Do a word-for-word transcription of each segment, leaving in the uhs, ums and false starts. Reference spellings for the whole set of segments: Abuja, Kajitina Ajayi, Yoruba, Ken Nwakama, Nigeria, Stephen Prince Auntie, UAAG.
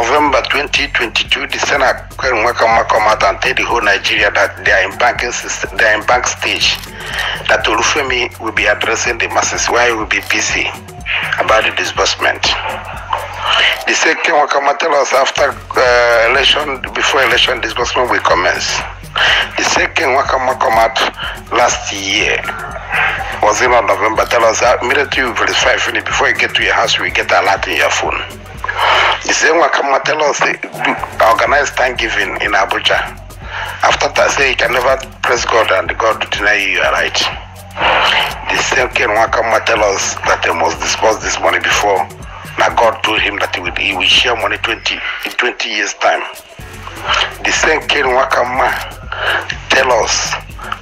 November twenty twenty-two, the Senator Ken Nwakama come out and tell the whole Nigeria that they are in banking system, they are in bank stage. That Olufemi will be addressing the masses while he will be busy about the disbursement. The second one can tell us after uh, election, before election disbursement will commence. The second one can come out last year, was in November, tell us that immediately you verify finish before you get to your house, you will get a alert in your phone. The same one can tell us organize Thanksgiving in Abuja. After that, say you can never praise God and God will deny you your right. The same one can tell us that they must disperse this money before. Now God told him that he will, he will share money twenty, in twenty years' time. The same Ken Nwakama tell us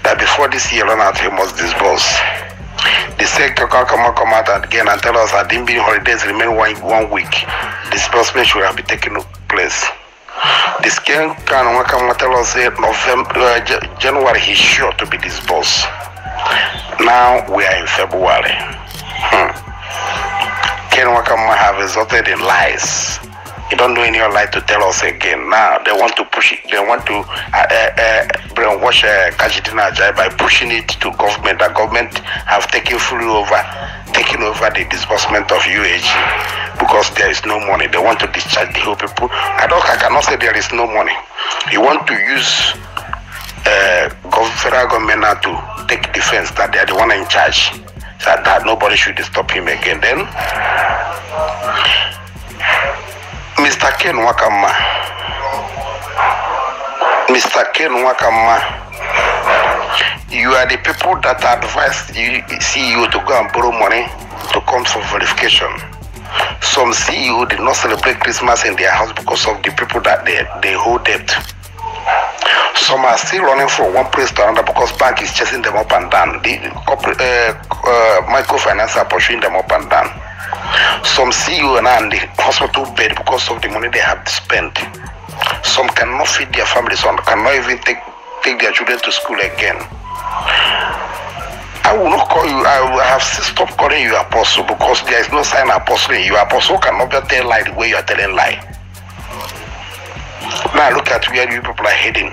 that before this year run out, he must disburse. The same Ken Nwakama come out again and tell us that the holidays remain one, one week. Disbursement should have been taking place. The same Ken Nwakama tell us that November, uh, January is sure to be disbursed. Now we are in February. Hmm. Ken Nwakama have resulted in lies. You don't do any lie to tell us again. Now they want to push it. They want to uh, uh, uh, brainwash uh, Kajitina Ajayi by pushing it to government. The government have taken fully over, taking over the disbursement of U A A G because there is no money. They want to discharge the whole people. I don't. I cannot say there is no money. You want to use uh, federal government now to take defense that they are the one in charge. So that nobody should stop him again. Then Mister Ken Nwakama, Mister Ken Nwakama, you are the people that advise the C E O to go and borrow money to come for verification. Some C E O did not celebrate Christmas in their house because of the people that they, they hold debt. Some are still running from one place to another because bank is chasing them up and down. The uh, uh, microfinance are pushing them up and down. Some see you now in the hospital bed because of the money they have spent. Some cannot feed their families, some cannot even take take their children to school again. I will not call you, I will have stopped calling you apostle because there is no sign of apostle in you. Apostle cannot tell lie the way you are telling lie. Now look at where you people are heading.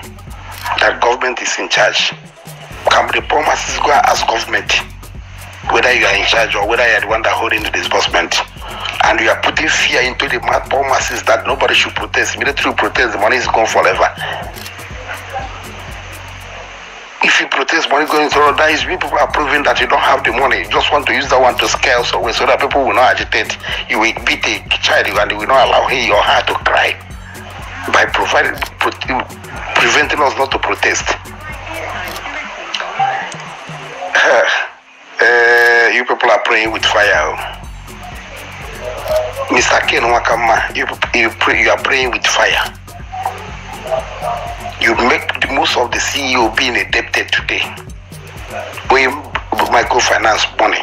That government is in charge. Can the poor masses go and ask government whether you are in charge or whether you are the one that holding the disbursement? And you are putting fear into the poor masses that nobody should protest. Military protest, the money is gone forever. If you protest, money going through, that is when people are proving that you don't have the money. You just want to use that one to scare us away so that people will not agitate. You will beat a child and you will not allow him or her to cry. By providing, preventing us not to protest. uh, you people are praying with fire. Mister Ken Nwakama, you, you, pray, you are praying with fire. You make the most of the C E O being indebted today. With microfinance money.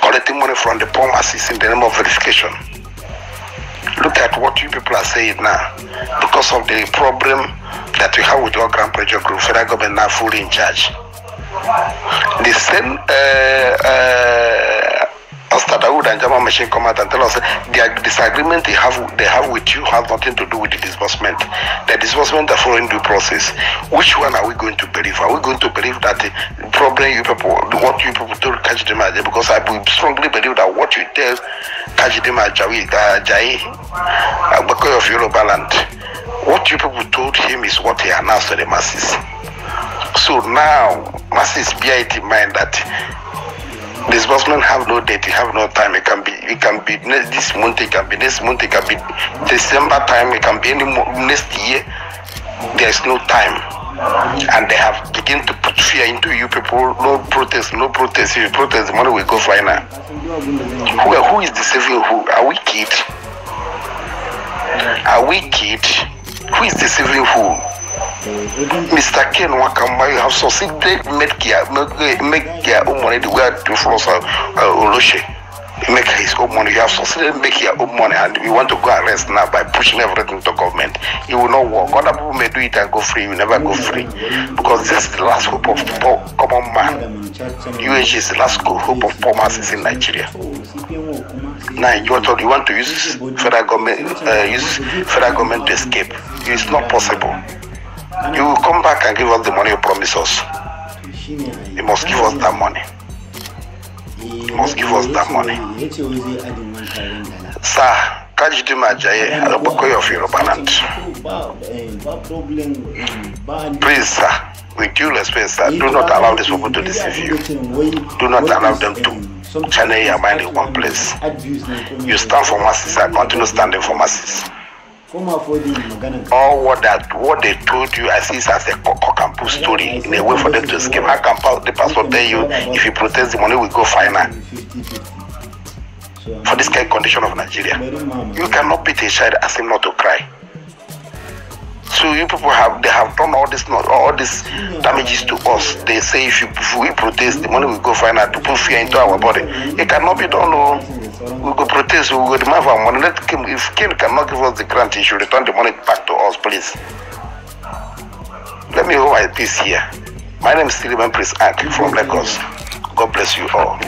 Collecting money from the poor masses in the name of verification. Look at what you people are saying now. Because of the problem that we have with our Grand Project Group, federal government now fully in charge. The same Ostadawood uh, uh, and Jama Machine come out and tell us the disagreement they have they have with you has nothing to do with the disbursement. The disbursement are following due process. Which one are we going to believe? Are we going to believe that the problem you people, what you people told Kajitima Ajayi? Because I strongly believe that what you tell Kajitima Ajayi, Ajayi of Yoruba land, what you people told him is what he announced to the masses. So now, masses bear it in mind that disbursement have no date, have no time. It can be, it can be this month, it can be next month, it can be December time, it can be any next year. There is no time, and they have begun to put fear into you people. No protest, no protest. If you protest, the money will go fine now. Who, who is deceiving who? Are we kids? Are we kids? Who is deceiving who? Mister Ken Nwakama, you have succeeded. Make your make your own money the way to force Oloshe. make his own money. You have succeeded in making your own money, and we want to go and rest now by pushing everything to government. It will not work. Other people may do it and go free. You never go free, because that's the last hope of poor common man. U A A G is the last hope of poor masses in Nigeria. Now you want to, you want to use federal government, uh, use federal government to escape. It's not possible. You will come back and give us the money you promised us. You must give us that money. You must give us that money. Sir, Kajitina Ajayi, Alobokoye of Yoruba Land. Please, sir, with due respect, sir, do not allow these people to deceive you. Do not allow them to channel your mind in one place. You stand for masses, sir. Continue standing for masses. All what that what they told you, I see it as a cock and bull story, in a way for them to escape. How can the pastor tell you if you protest the money will go final? For this kind of condition of Nigeria, you cannot beat a child as him not to cry. So you people have they have done all this not all these damages to us. They say if, you, if we protest the money will go final to put fear into our body. It cannot be done. No. We go protest, we go demand our money. Let Kim, if Kim cannot give us the grant, he should return the money back to us, please. Let me hold my peace here. My name is Stephen Prince Auntie from Lagos. God bless you all.